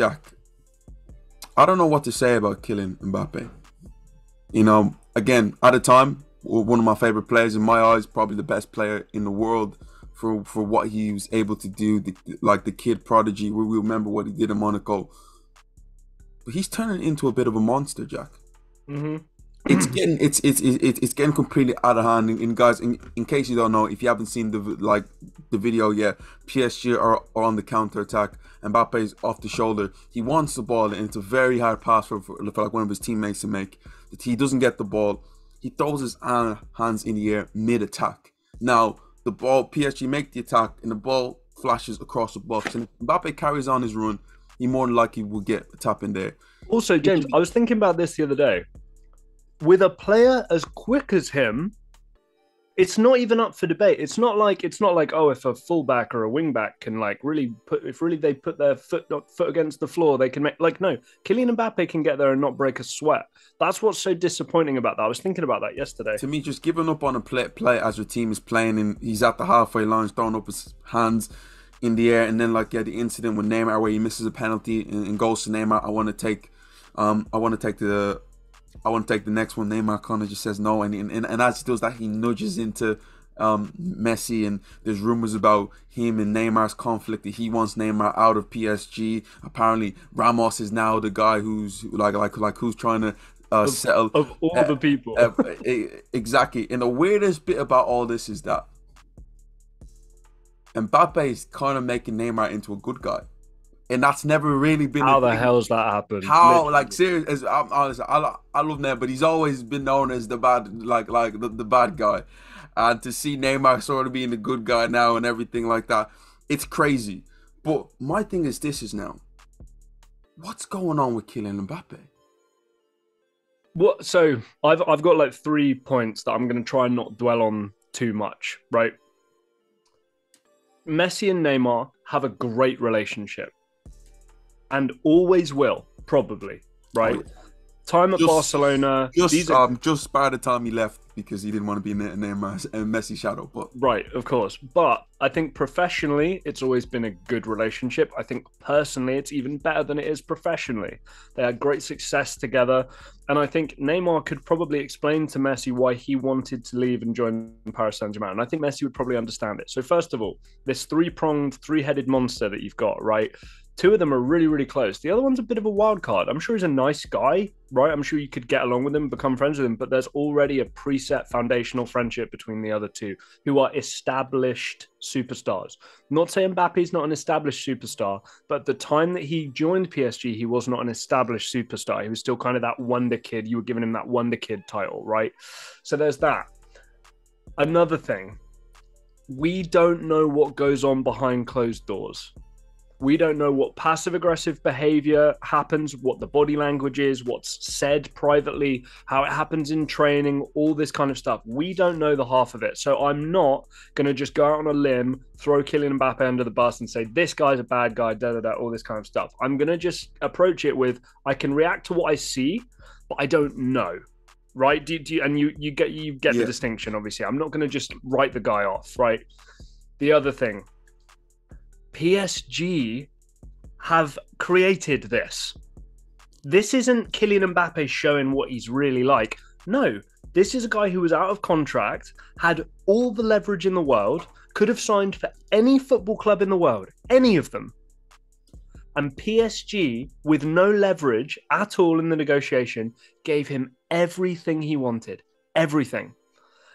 Jack, I don't know what to say about Kylian Mbappé. You know, again, at a time, one of my favorite players in my eyes, probably the best player in the world for what he was able to do, like the kid prodigy. We remember what he did in Monaco. But he's turning into a bit of a monster, Jack. Mm-hmm. It's getting completely out of hand. And guys, in case you don't know, if you haven't seen the video yet, PSG are on the counter attack. Mbappe's off the shoulder. He wants the ball, and it's a very hard pass for like one of his teammates to make. He doesn't get the ball. He throws his hands in the air mid attack. Now the ball, PSG make the attack, and the ball flashes across the box. And if Mbappe carries on his run, he more than likely will get a tap in there. Also, James, I was thinking about this the other day. With a player as quick as him, it's not even up for debate. It's not like oh, if a fullback or a wingback can like really put, if really they put their foot against the floor, they can make, like, no, Kylian Mbappe can get there and not break a sweat. That's what's so disappointing about that. I was thinking about that yesterday. To me, just giving up on a play as your team is playing, and he's at the halfway line, throwing up his hands in the air, and then like the incident with Neymar where he misses a penalty and goes to Neymar. I want to take the next one. Neymar kind of just says no, and as he does that, he nudges into Messi, and there's rumors about him and Neymar's conflict that he wants Neymar out of PSG. Apparently, Ramos is now the guy who's like who's trying to settle of all the people. Exactly. And the weirdest bit about all this is that Mbappe is kind of making Neymar into a good guy. And that's never really been. How the hell's that happened? How, like, seriously? I'm honest. I love Neymar, but he's always been known as the bad, like the bad guy. And to see Neymar sort of being the good guy now and everything like that, it's crazy. But my thing is, this is now, what's going on with Kylian Mbappe? What? So I've got like 3 points that I'm going to try and not dwell on too much, right? Messi and Neymar have a great relationship. And always will, probably, right? Oh, yeah. Time at Barcelona. Just by the time he left, because he didn't want to be in Neymar's and Messi shadow. But right, of course. But I think professionally, it's always been a good relationship. I think personally, it's even better than it is professionally. They had great success together. And I think Neymar could probably explain to Messi why he wanted to leave and join Paris Saint-Germain. And I think Messi would probably understand it. So first of all, this three-pronged, three-headed monster that you've got, right? Two of them are really, really close. The other one's a bit of a wild card. I'm sure he's a nice guy, right? I'm sure you could get along with him, become friends with him, but there's already a preset foundational friendship between the other two who are established superstars. Not saying Mbappe's not an established superstar, but the time that he joined PSG, he was not an established superstar. He was still kind of that wonder kid. You were giving him that wonder kid title, right? So there's that. Another thing, we don't know what goes on behind closed doors. We don't know what passive-aggressive behavior happens, what the body language is, what's said privately, how it happens in training, all this kind of stuff. We don't know the half of it. So I'm not going to just go out on a limb, throw Kylian Mbappe under the bus and say, this guy's a bad guy, da-da-da, all this kind of stuff. I'm going to just approach it with, I can react to what I see, but I don't know. Right? You get the distinction, obviously. I'm not going to just write the guy off, right? The other thing. PSG have created this. This isn't Kylian Mbappe showing what he's really like. No, this is a guy who was out of contract, had all the leverage in the world, could have signed for any football club in the world, any of them. And PSG, with no leverage at all in the negotiation, gave him everything he wanted, everything.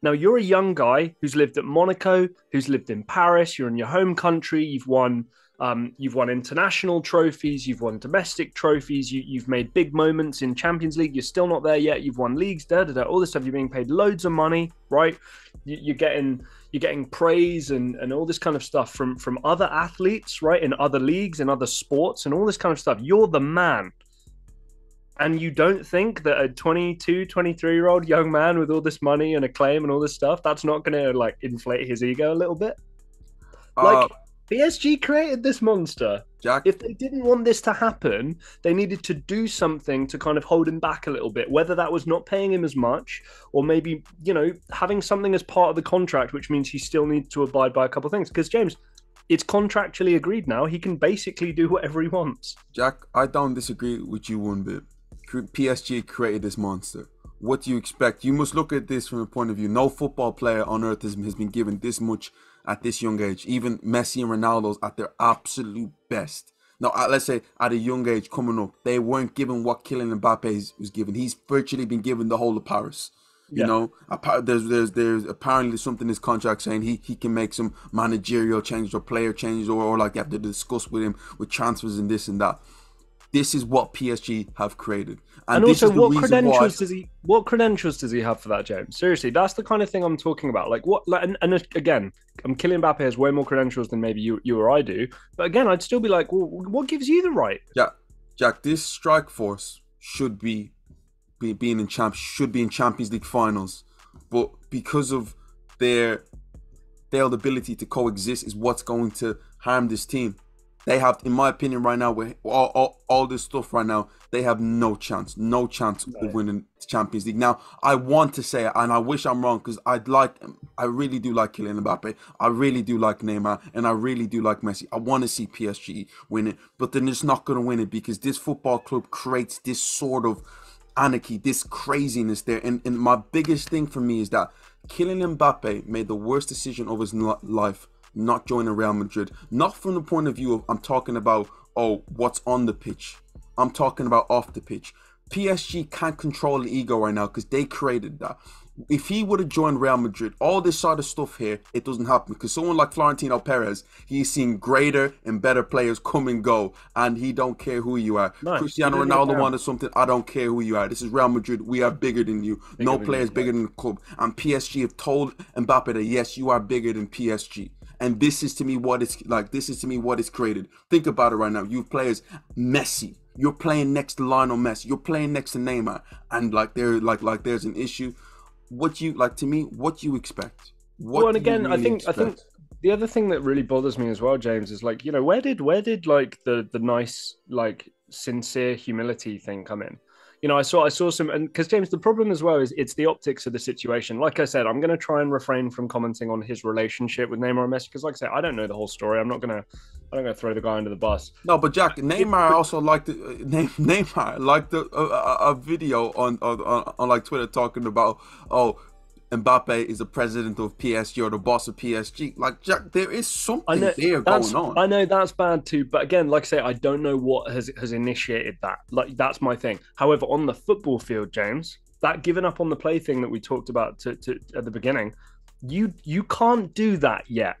Now, you're a young guy who's lived at Monaco, who's lived in Paris, you're in your home country, you've won international trophies, you've won domestic trophies, you've made big moments in Champions League, you're still not there yet, you've won leagues, all this stuff, you're being paid loads of money, right? You're getting praise and all this kind of stuff from other athletes, right? In other leagues, in other sports, and all this kind of stuff. You're the man. And you don't think that a 22, 23-year-old young man with all this money and acclaim and all this stuff, that's not going to, like, inflate his ego a little bit? Like, PSG created this monster. Jack, if they didn't want this to happen, they needed to do something to kind of hold him back a little bit, whether that was not paying him as much or maybe, you know, having something as part of the contract, which means he still needs to abide by a couple of things. Because, James, it's contractually agreed now. He can basically do whatever he wants. Jack, I don't disagree with you one bit. PSG created this monster. What do you expect? You must look at this from a point of view. No football player on earth has been given this much at this young age. Even Messi and Ronaldo's at their absolute best. Now, let's say at a young age coming up, they weren't given what Kylian Mbappé was given. He's virtually been given the whole of Paris. You know, there's apparently something in his contract saying he can make some managerial changes or player changes, or like you have to discuss with him with transfers and this and that. This is what PSG have created. And this also, is the what credentials does he have for that, James? Seriously, that's the kind of thing I'm talking about. Like what? Like, and again, Kylian Mbappé has way more credentials than maybe you or I do. But again, I'd still be like, well, what gives you the right? Jack, this strike force should be in Champions League finals, but because of their failed ability to coexist is what's going to harm this team. They have, in my opinion, right now, with all this stuff right now, they have no chance of winning the Champions League. Now, I want to say, and I wish I'm wrong, because I really do like Kylian Mbappe. I really do like Neymar, and I really do like Messi. I want to see PSG win it, but then it's not going to win it because this football club creates this sort of anarchy, this craziness there. And my biggest thing for me is that Kylian Mbappe made the worst decision of his life, not joining Real Madrid. Not from the point of view of, I'm talking about, oh, what's on the pitch. I'm talking about off the pitch. PSG can't control the ego right now because they created that. If he would have joined Real Madrid, all this sort of stuff here, it doesn't happen because someone like Florentino Perez, he's seen greater and better players come and go, and he don't care who you are. Nice. Cristiano Ronaldo wanted something. I don't care who you are. This is Real Madrid. We are bigger than you. No player is bigger than the club. And PSG have told Mbappe that yes, you are bigger than PSG. And this is to me what it's like. This is to me what it's created. Think about it right now. You players, Messi. You're playing next to Lionel Messi. You're playing next to Neymar, and like there's an issue. What you like to me? What you expect? What well, and again, really I think the other thing that really bothers me as well, James, is like, you know, where did like the nice, like sincere humility thing come in? You know, I saw some, and because James, the problem as well is it's the optics of the situation. Like I said, I'm going to try and refrain from commenting on his relationship with Neymar and Messi because, like I said, I don't know the whole story. I'm not going to throw the guy under the bus. No, but Jack, Neymar also liked a video on like Twitter talking about, oh, Mbappe is the president of PSG or the boss of PSG. Like, Jack, there is something there going on. I know that's bad too, but again, like I say, I don't know what has initiated that. Like, that's my thing. However, on the football field, James, that giving up on the play thing that we talked about at the beginning, you can't do that yet.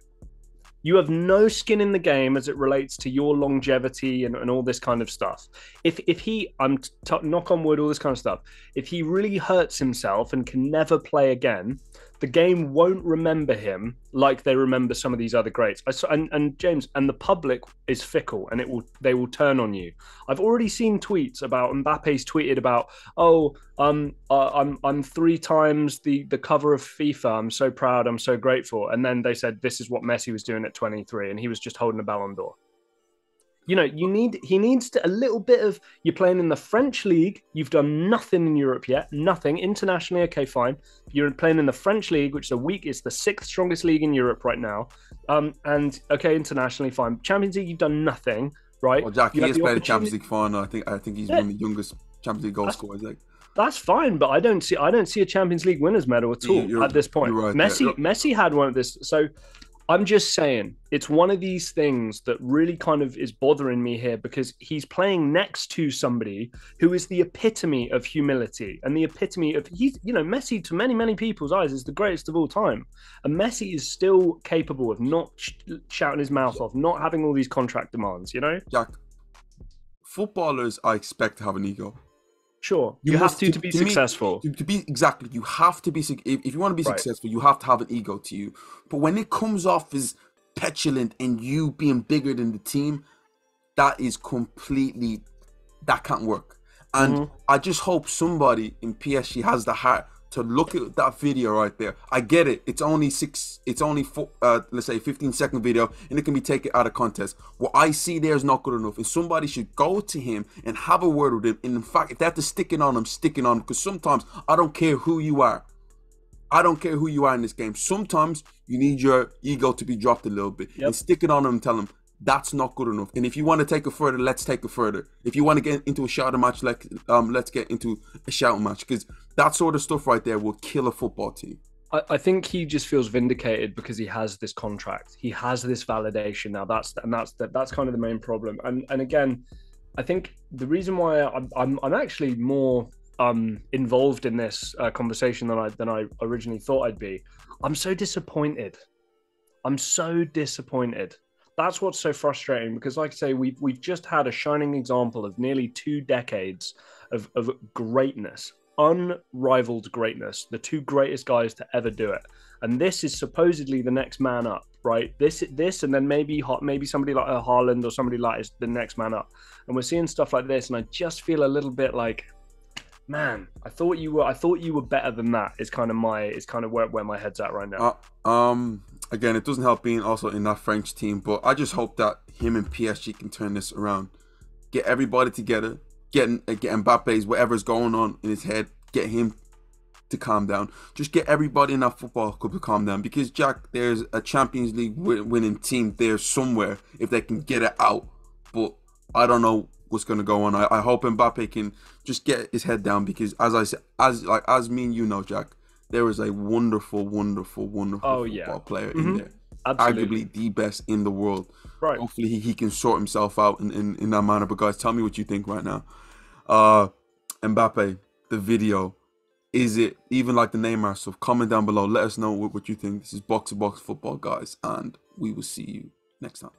You have no skin in the game as it relates to your longevity and all this kind of stuff. If he, knock on wood, all this kind of stuff, if he really hurts himself and can never play again, the game won't remember him like they remember some of these other greats. And James, and the public is fickle, and they will turn on you. I've already seen tweets about Mbappe's tweeted about, oh, I'm 3 times the cover of FIFA. I'm so proud. I'm so grateful. And then they said this is what Messi was doing at 23, and he was just holding a Ballon d'Or. You know, he needs a little bit of, you're playing in the French league. You've done nothing in Europe yet, nothing internationally. Okay, fine. You're playing in the French league, which is the 6th strongest league in Europe right now. And okay, internationally, fine. Champions League, you've done nothing, right? Well, Jack, he has played a Champions League final. I think he's one of the youngest Champions League goal scorers. Like, that's fine, but I don't see a Champions League winners medal at all at this point. Right, Messi had one of this, so. I'm just saying, it's one of these things that really kind of is bothering me here because he's playing next to somebody who is the epitome of humility and the epitome of, you know, Messi to many, many people's eyes is the greatest of all time. And Messi is still capable of not shouting his mouth off, not having all these contract demands, you know? Jack, footballers I expect to have an ego. Sure, you have to be successful. To be exactly, you have to be. If you want to be successful, you have to have an ego to you. But when it comes off as petulant and you being bigger than the team, that is completely, that can't work. And I just hope somebody in PSG has the heart to look at that video right there. I get it. It's only let's say 15-second video, and it can be taken out of context. What I see there is not good enough, and somebody should go to him and have a word with him. And in fact, if they have to stick it on him, because sometimes I don't care who you are. I don't care who you are in this game. Sometimes you need your ego to be dropped a little bit and stick it on them and tell them that's not good enough. And if you want to take it further, let's take it further. If you want to get into a shouting match, like let's get into a shouting match, because that sort of stuff right there will kill a football team. I think he just feels vindicated because he has this contract. He has this validation now. That's kind of the main problem. And again, I think the reason why I'm actually more involved in this conversation than I originally thought I'd be. I'm so disappointed. That's what's so frustrating, because like I say, we've just had a shining example of nearly 2 decades of greatness, unrivaled greatness, the 2 greatest guys to ever do it. And this is supposedly the next man up, right? This, and then maybe somebody like Haaland or somebody like is the next man up. And we're seeing stuff like this, and I just feel a little bit like, man, I thought you were better than that. Is kind of where my head's at right now. Again, it doesn't help being also in that French team, but I just hope that him and PSG can turn this around, get everybody together, get Mbappe's, whatever's going on in his head, get him to calm down. Just get everybody in that football club to calm down, because Jack, there's a Champions League winning team there somewhere if they can get it out. But I don't know what's going to go on. I hope Mbappe can just get his head down, because as I said, as me and you know, Jack, there is a wonderful football player in there. Absolutely. Arguably the best in the world. Right. Hopefully he can sort himself out in that manner. But guys, tell me what you think right now. Mbappe, the video, is it even like the Neymar stuff? Comment down below. Let us know what you think. This is Box to Box Football, guys, and we will see you next time.